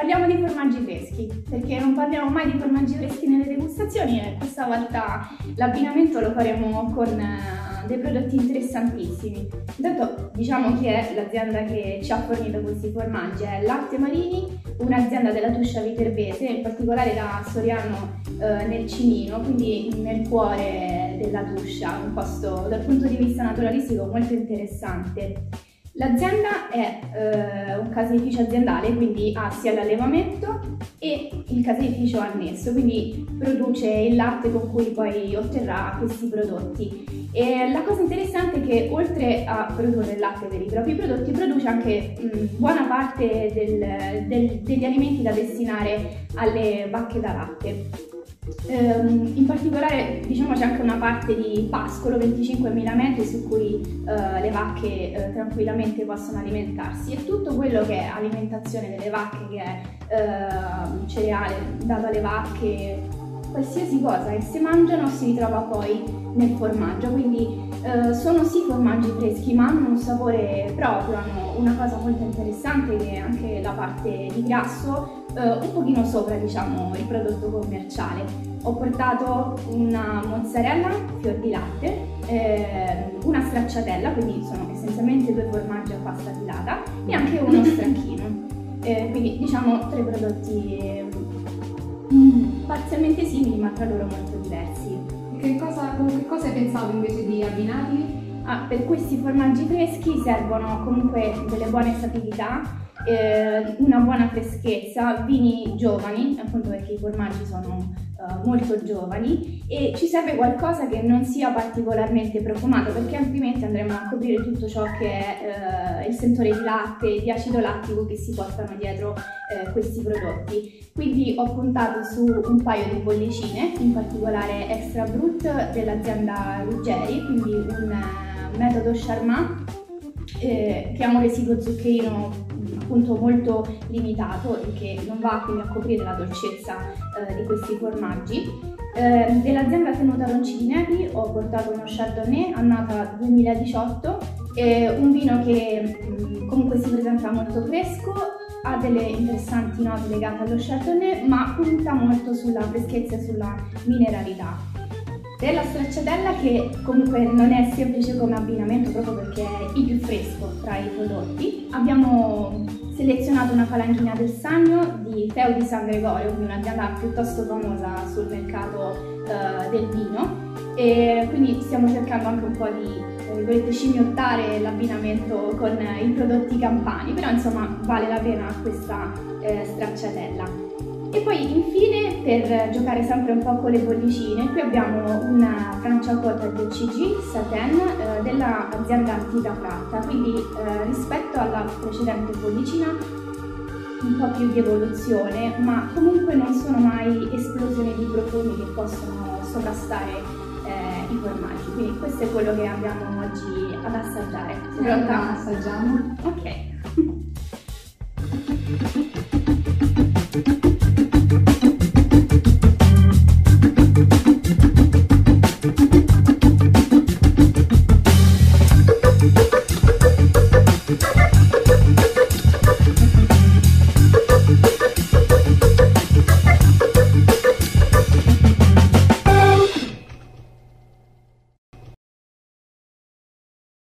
Parliamo di formaggi freschi, perché non parliamo mai di formaggi freschi nelle degustazioni e questa volta l'abbinamento lo faremo con dei prodotti interessantissimi. Intanto diciamo chi è l'azienda che ci ha fornito questi formaggi, è Latte Marini, un'azienda della Tuscia Viterbese, in particolare da Soriano nel Cimino, quindi nel cuore della Tuscia, un posto dal punto di vista naturalistico molto interessante. L'azienda è un caseificio aziendale, quindi ha sia l'allevamento e il caseificio annesso, quindi produce il latte con cui poi otterrà questi prodotti. E la cosa interessante è che oltre a produrre il latte per i propri prodotti, produce anche buona parte degli alimenti da destinare alle bacche da latte. In particolare diciamo c'è anche una parte di pascolo, 25.000 metri, su cui le vacche tranquillamente possono alimentarsi, e tutto quello che è alimentazione delle vacche, che è cereale dato alle vacche, qualsiasi cosa che si mangiano si ritrova poi nel formaggio, quindi sono sì formaggi freschi ma hanno un sapore proprio, hanno una cosa molto interessante che è anche la parte di grasso un pochino sopra, diciamo, il prodotto commerciale. Ho portato una mozzarella fior di latte, una stracciatella, quindi sono essenzialmente due formaggi a pasta filata, e anche uno stracchino, quindi diciamo tre prodotti parzialmente simili ma tra loro molto diversi. Con che cosa hai pensato invece di abbinarli? Ah, per questi formaggi freschi servono comunque delle buone sapidità, una buona freschezza, vini giovani, appunto perché i formaggi sono molto giovani, e ci serve qualcosa che non sia particolarmente profumato, perché altrimenti andremo a coprire tutto ciò che è il sentore di latte, di acido lattico che si portano dietro questi prodotti. Quindi ho puntato su un paio di bollicine, in particolare extra brut dell'azienda Ruggeri, quindi un metodo Charmat che ha un residuo zuccherino appunto molto limitato e che non va quindi a coprire la dolcezza di questi formaggi. Dell'azienda Tenuta Roncini ho portato uno Chardonnay annata 2018, un vino che comunque si presenta molto fresco, ha delle interessanti note legate allo Chardonnay ma punta molto sulla freschezza e sulla mineralità. Della stracciatella, che comunque non è semplice come abbinamento proprio perché è il più fresco tra i prodotti, abbiamo selezionato una falanghina del Sannio di Feudi San Gregorio, quindi un'azienda piuttosto famosa sul mercato del vino, e quindi stiamo cercando anche un po' di scimmiottare l'abbinamento con i prodotti campani, però insomma vale la pena questa stracciatella. E poi infine, per giocare sempre un po' con le bollicine, qui abbiamo una Franciacorta del CG Satin dell'azienda Antica Prata, quindi rispetto alla precedente bollicina un po' più di evoluzione, ma comunque non sono mai esplosioni di profumi che possono sovrastare i formaggi, quindi questo è quello che abbiamo oggi ad assaggiare. Pronta? Assaggiamo. Ok.